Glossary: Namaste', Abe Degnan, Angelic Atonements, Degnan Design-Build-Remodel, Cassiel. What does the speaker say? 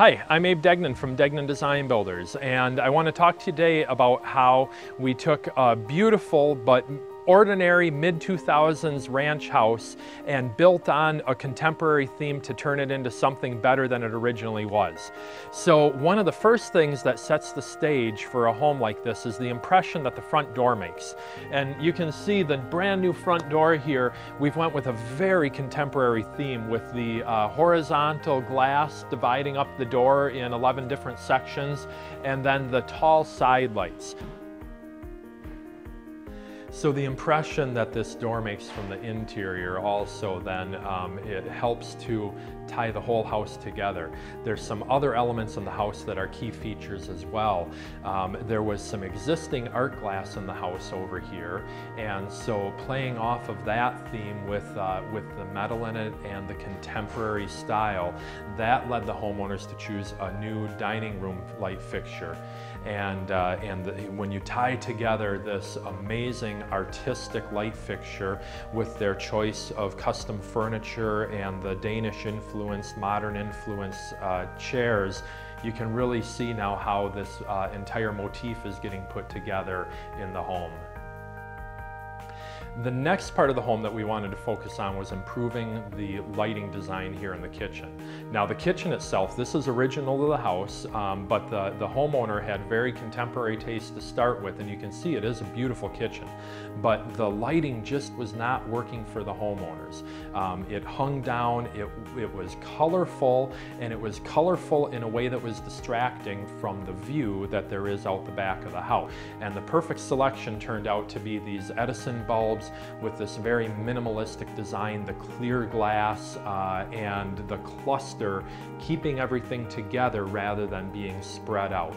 Hi, I'm Abe Degnan from Degnan Design Builders, and I want to talk today about how we took a beautiful but ordinary mid-2000s ranch house and built on a contemporary theme to turn it into something better than it originally was. So one of the first things that sets the stage for a home like this is the impression that the front door makes. And you can see the brand new front door here. We've went with a very contemporary theme with the horizontal glass dividing up the door in 11 different sections, and then the tall side lights. So the impression that this door makes from the interior also then, it helps to tie the whole house together. There's some other elements in the house that are key features as well. There was some existing art glass in the house over here, and so playing off of that theme with the metal in it and the contemporary style, that led the homeowners to choose a new dining room light fixture. And when you tie together this amazing artistic light fixture with their choice of custom furniture and the Danish influence, modern influence chairs, you can really see now how this entire motif is getting put together in the home. The next part of the home that we wanted to focus on was improving the lighting design here in the kitchen. Now the kitchen itself, this is original to the house, but the homeowner had very contemporary taste to start with, and you can see it is a beautiful kitchen. But the lighting just was not working for the homeowners. It hung down, it was colorful, and it was colorful in a way that was distracting from the view that there is out the back of the house. And the perfect selection turned out to be these Edison bulbs with this very minimalistic design, the clear glass and the cluster, keeping everything together rather than being spread out.